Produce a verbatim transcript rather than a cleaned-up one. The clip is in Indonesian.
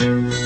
Kasihku